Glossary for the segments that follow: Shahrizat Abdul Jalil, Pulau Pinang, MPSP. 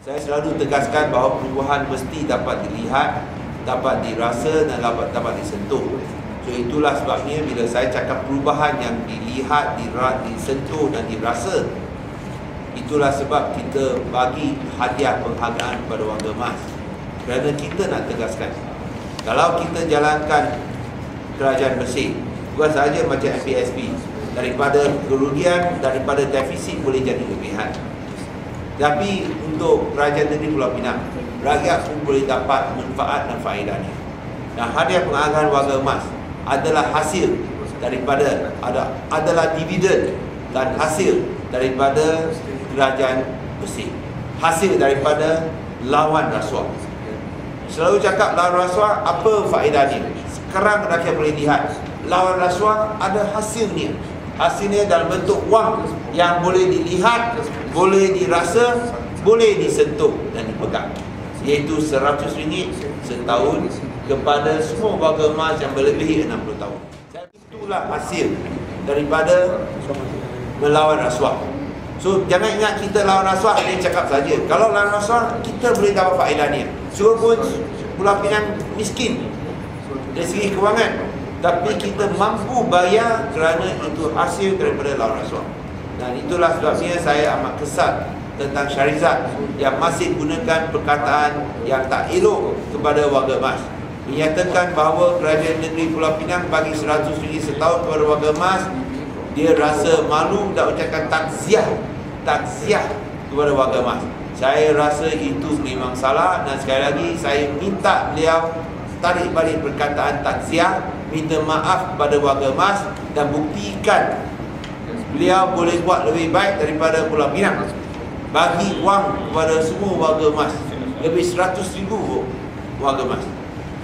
Saya selalu tegaskan bahawa perubahan mesti dapat dilihat, dapat dirasa dan dapat disentuh. So itulah sebabnya bila saya cakap perubahan yang dilihat, disentuh dan dirasa, itulah sebab kita bagi hadiah penghargaan kepada warga emas. Kerana kita nak tegaskan, kalau kita jalankan kerajaan bersih, bukan sahaja macam MPSP, daripada kerugian, daripada defisit boleh jadi lebihan. Tapi untuk kerajaan negeri Pulau Pinang, rakyat pun boleh dapat manfaat dan faedahnya. Dan hadiah penghargaan warga emas adalah hasil daripada adalah dividen dan hasil daripada kerajaan bersih, hasil daripada lawan rasuah. Selalu cakap lawan rasuah, apa faedahnya? Sekarang rakyat boleh lihat lawan rasuah ada hasilnya. Hasilnya dalam bentuk wang yang boleh dilihat, boleh dirasa, boleh disentuh dan dipegang, iaitu RM100 setahun kepada semua warga emas yang berlebihi 60 tahun. Itulah hasil daripada melawan rasuah. So jangan ingat kita lawan rasuah hanya cakap saja. Kalau lawan rasuah, kita boleh dapat faedahnya. So pun Pulau Pinang miskin dari segi kewangan, tapi kita mampu bayar kerana itu hasil daripada lawan rasuah. Dan itulah sebabnya saya amat kesat tentang Shahrizat yang masih gunakan perkataan yang tak elok kepada warga emas. Menyatakan bahawa kerajaan negeri Pulau Pinang bagi RM100 setahun kepada warga emas, dia rasa malu dan ucapkan takziah kepada warga emas. Saya rasa itu memang salah, dan sekali lagi saya minta beliau tarik balik perkataan takziah, minta maaf kepada warga emas dan buktikan beliau boleh buat lebih baik daripada Pulau Pinang. Bagi wang kepada semua warga emas, lebih 100,000 warga emas.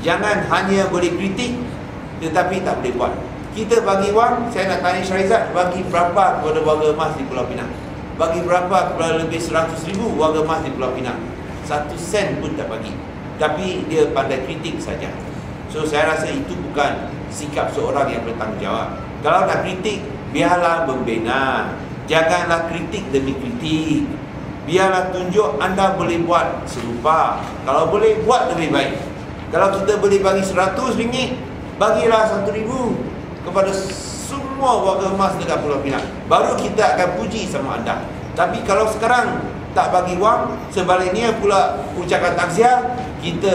Jangan hanya boleh kritik tetapi tak boleh buat. Kita bagi wang, saya nak tanya Shahrizat, bagi berapa kepada warga emas di Pulau Pinang? Bagi berapa kepada lebih 100,000 warga emas di Pulau Pinang? 1 sen pun tak bagi, tapi dia pandai kritik saja. So saya rasa itu bukan sikap seorang yang bertanggungjawab. Kalau nak kritik, biarlah membina, janganlah kritik demi kritik. Biarlah tunjuk anda boleh buat serupa, kalau boleh buat lebih baik. Kalau kita boleh bagi RM100, bagilah RM1,000 kepada semua warga emas dekat Pulau Pinang, baru kita akan puji sama anda. Tapi kalau sekarang tak bagi wang, sebaliknya pula ucapkan takziah, kita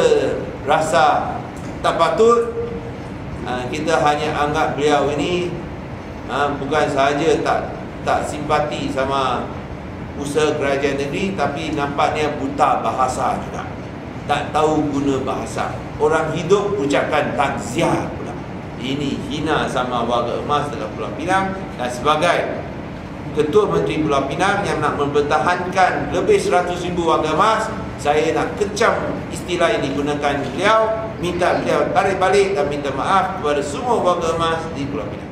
rasa tak patut. Kita hanya anggap beliau ini bukan sahaja tak simpati sama usaha kerajaan negeri, tapi nampaknya buta bahasa juga, tak tahu guna bahasa. Orang hidup ucapkan takziah pula, ini hina sama warga emas dalam Pulau Pinang. Dan sebagai Ketua Menteri Pulau Pinang yang nak mempertahankan lebih 100,000 warga emas, saya nak kecam istilah yang digunakan beliau, minta beliau tarik balik dan minta maaf kepada semua warga emas di Pulau Pinang.